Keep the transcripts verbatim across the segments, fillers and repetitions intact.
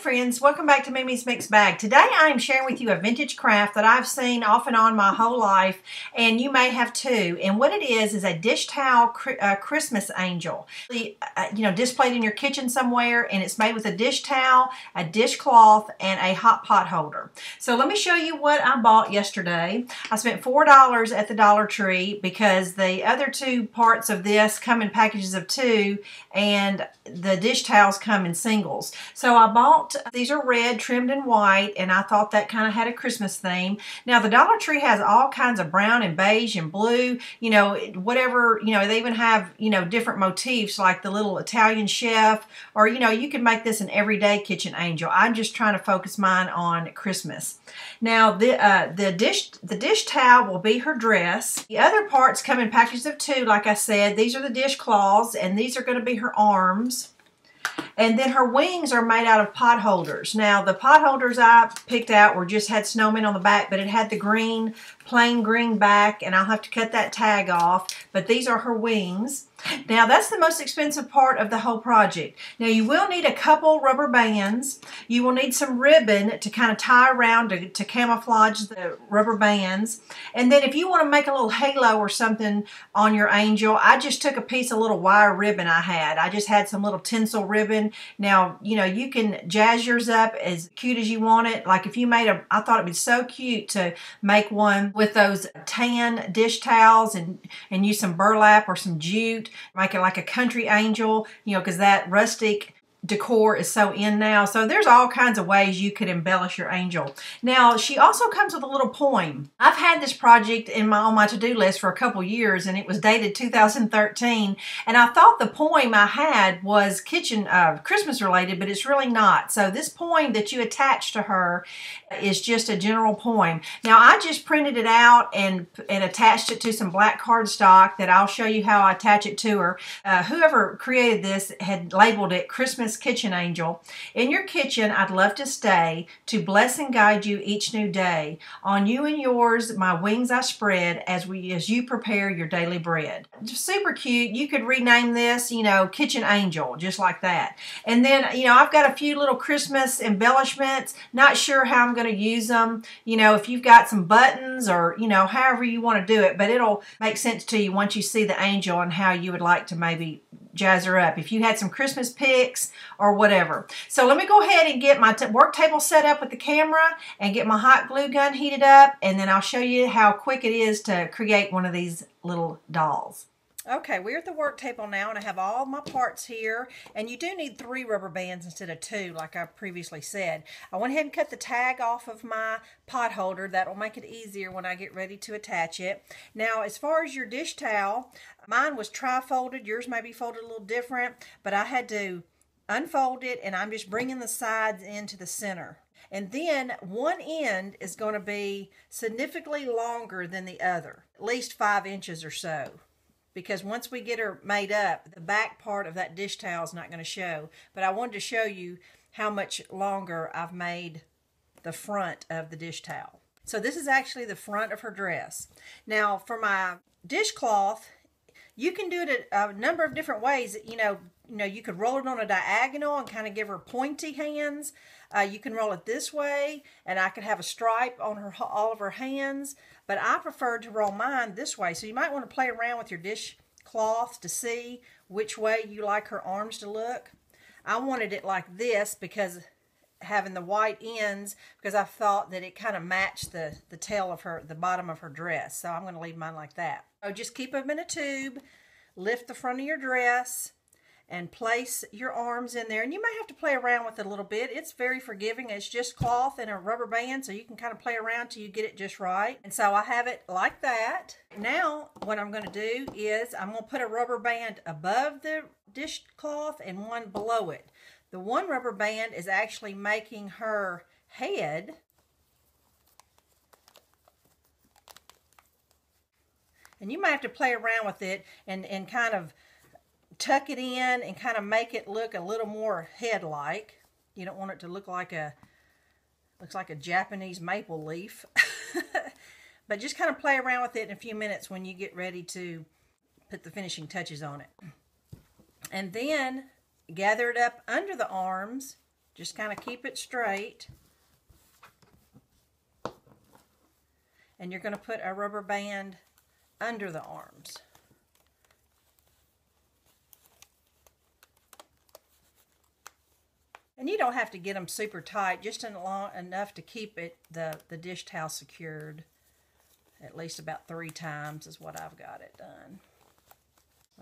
friends, welcome back to Mimi's Mixed Bag. Today I am sharing with you a vintage craft that I've seen off and on my whole life, and you may have too. And what it is is a dish towel uh, Christmas angel. The, uh, you know, displayed in your kitchen somewhere, and it's made with a dish towel, a dishcloth, and a hot pot holder. So let me show you what I bought yesterday. I spent four dollars at the Dollar Tree because the other two parts of this come in packages of two, and the dish towels come in singles. So I bought, these are red, trimmed in white, and I thought that kind of had a Christmas theme. Now the Dollar Tree has all kinds of brown and beige and blue, you know, whatever, you know, they even have, you know, different motifs like the little Italian chef, or, you know, you can make this an everyday kitchen angel. I'm just trying to focus mine on Christmas. Now the, uh, the, dish, the dish towel will be her dress. The other parts come in packages of two, like I said. These are the dishcloths, and these are going to be her arms. And then her wings are made out of pot holders. Now, the pot holders I picked out were just had snowmen on the back, but it had the green, plain green back, and I'll have to cut that tag off. But these are her wings. Now, that's the most expensive part of the whole project. Now, you will need a couple rubber bands. You will need some ribbon to kind of tie around to, to camouflage the rubber bands. And then if you want to make a little halo or something on your angel, I just took a piece of little wire ribbon I had. I just had some little tinsel ribbon. Now, you know, you can jazz yours up as cute as you want it. Like if you made a, I thought it would be so cute to make one with those tan dish towels and, and use some burlap or some jute. Make it like a country angel, you know, because that rustic decor is so in now. So there's all kinds of ways you could embellish your angel. Now, she also comes with a little poem. I've had this project in my on my to-do list for a couple years, and it was dated two thousand thirteen, and I thought the poem I had was kitchen uh, Christmas related, but it's really not. So this poem that you attach to her is just a general poem. Now, I just printed it out and, and attached it to some black cardstock that I'll show you how I attach it to her. Uh, whoever created this had labeled it Christmas Kitchen Angel. In your kitchen, I'd love to stay to bless and guide you each new day. On you and yours, my wings I spread as we as you prepare your daily bread. Just super cute. You could rename this, you know, Kitchen Angel, just like that. And then, you know, I've got a few little Christmas embellishments. Not sure how I'm going to use them. You know, if you've got some buttons or, you know, however you want to do it, but it'll make sense to you once you see the angel and how you would like to maybe jazz her up if you had some Christmas pics or whatever. So let me go ahead and get my work table set up with the camera and get my hot glue gun heated up, and then I'll show you how quick it is to create one of these little dolls. Okay, we're at the work table now, and I have all my parts here, and you do need three rubber bands instead of two, like I previously said. I went ahead and cut the tag off of my pot holder. That will make it easier when I get ready to attach it. Now, as far as your dish towel, mine was tri-folded. Yours may be folded a little different, but I had to unfold it, and I'm just bringing the sides into the center. And then one end is going to be significantly longer than the other, at least five inches or so. Because once we get her made up, the back part of that dish towel is not going to show. But I wanted to show you how much longer I've made the front of the dish towel. So this is actually the front of her dress. Now for my dishcloth, you can do it a, a number of different ways. You know, you know, you could roll it on a diagonal and kind of give her pointy hands. Uh, you can roll it this way, and I could have a stripe on her all of her hands. But I prefer to roll mine this way. So you might want to play around with your dishcloth to see which way you like her arms to look. I wanted it like this because having the white ends, because I thought that it kind of matched the, the tail of her, the bottom of her dress. So I'm going to leave mine like that. So just keep them in a tube, lift the front of your dress, and place your arms in there. And you may have to play around with it a little bit. It's very forgiving. It's just cloth and a rubber band, so you can kind of play around till you get it just right. And so I have it like that. Now what I'm going to do is I'm going to put a rubber band above the dishcloth and one below it. The one rubber band is actually making her head. And you might have to play around with it and, and kind of tuck it in and kind of make it look a little more head-like. You don't want it to look like a, looks like a Japanese maple leaf. But just kind of play around with it in a few minutes when you get ready to put the finishing touches on it. And then gather it up under the arms, Just kind of keep it straight. And you're going to put a rubber band under the arms. And you don't have to get them super tight, just enough to keep it the, the dish towel secured. At least about three times is what I've got it done.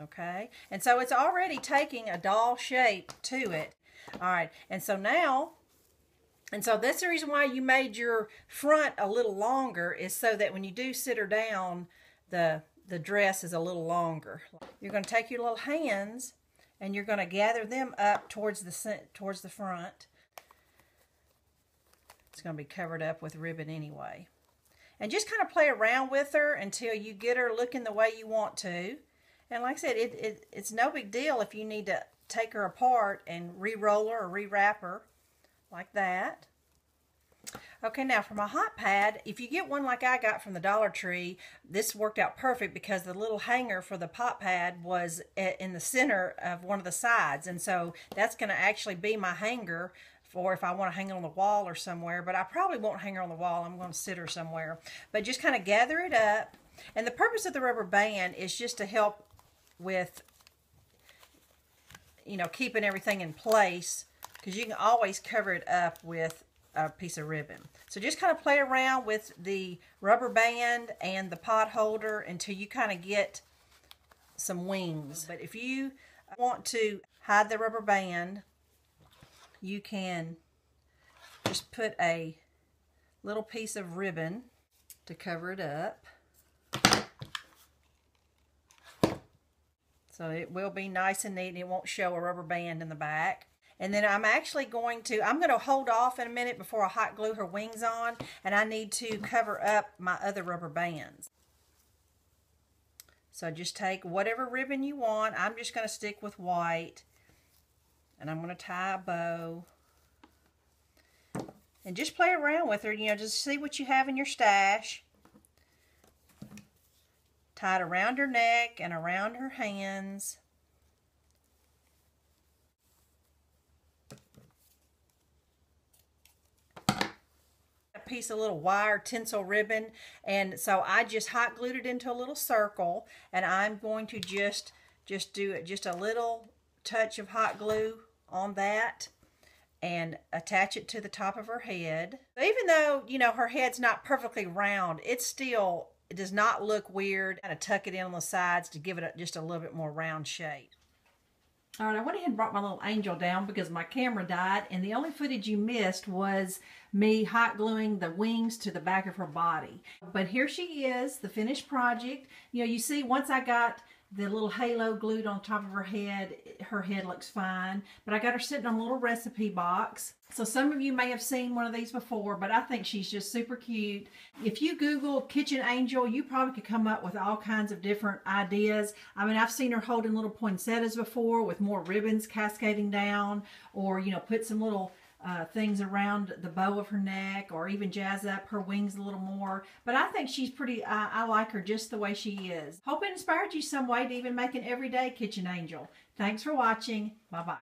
Okay, and so it's already taking a doll shape to it. All right, and so now, and so that's the reason why you made your front a little longer, is so that when you do sit her down, the, the dress is a little longer. You're going to take your little hands, and you're going to gather them up towards the towards the front. It's going to be covered up with ribbon anyway. And just kind of play around with her until you get her looking the way you want to. And like I said, it, it, it's no big deal if you need to take her apart and re-roll her or re-wrap her like that. Okay, now for my hot pad, if you get one like I got from the Dollar Tree, this worked out perfect because the little hanger for the hot pad was in the center of one of the sides. And so that's going to actually be my hanger for if I want to hang it on the wall or somewhere. But I probably won't hang her on the wall. I'm going to sit her somewhere. But just kind of gather it up. And the purpose of the rubber band is just to help with, you know, keeping everything in place, because you can always cover it up with a piece of ribbon. So just kind of play around with the rubber band and the pot holder until you kind of get some wings. But if you want to hide the rubber band, you can just put a little piece of ribbon to cover it up. So it will be nice and neat, and it won't show a rubber band in the back. And then I'm actually going to, I'm going to hold off in a minute before I hot glue her wings on, and I need to cover up my other rubber bands. So just take whatever ribbon you want. I'm just going to stick with white, and I'm going to tie a bow. And just play around with her, you know, just see what you have in your stash. Tie it around her neck and around her hands. Piece of little wire tinsel ribbon, and so I just hot glued it into a little circle, and I'm going to just just do it just a little touch of hot glue on that and attach it to the top of her head. But even though, you know, her head's not perfectly round, it's still, it does not look weird. Kind of tuck it in on the sides to give it a, just a little bit more round shape. All right, I went ahead and brought my little angel down because my camera died, and the only footage you missed was me hot gluing the wings to the back of her body. But here she is, the finished project. You know, you see, once I got the little halo glued on top of her head, her head looks fine. But I got her sitting on a little recipe box. So some of you may have seen one of these before, but I think she's just super cute. If you Google kitchen angel, you probably could come up with all kinds of different ideas. I mean, I've seen her holding little poinsettias before with more ribbons cascading down, or, you know, put some little Uh, things around the bow of her neck, or even jazz up her wings a little more. But I think she's pretty, uh, I like her just the way she is. Hope it inspired you some way to even make an everyday kitchen angel. Thanks for watching. Bye-bye.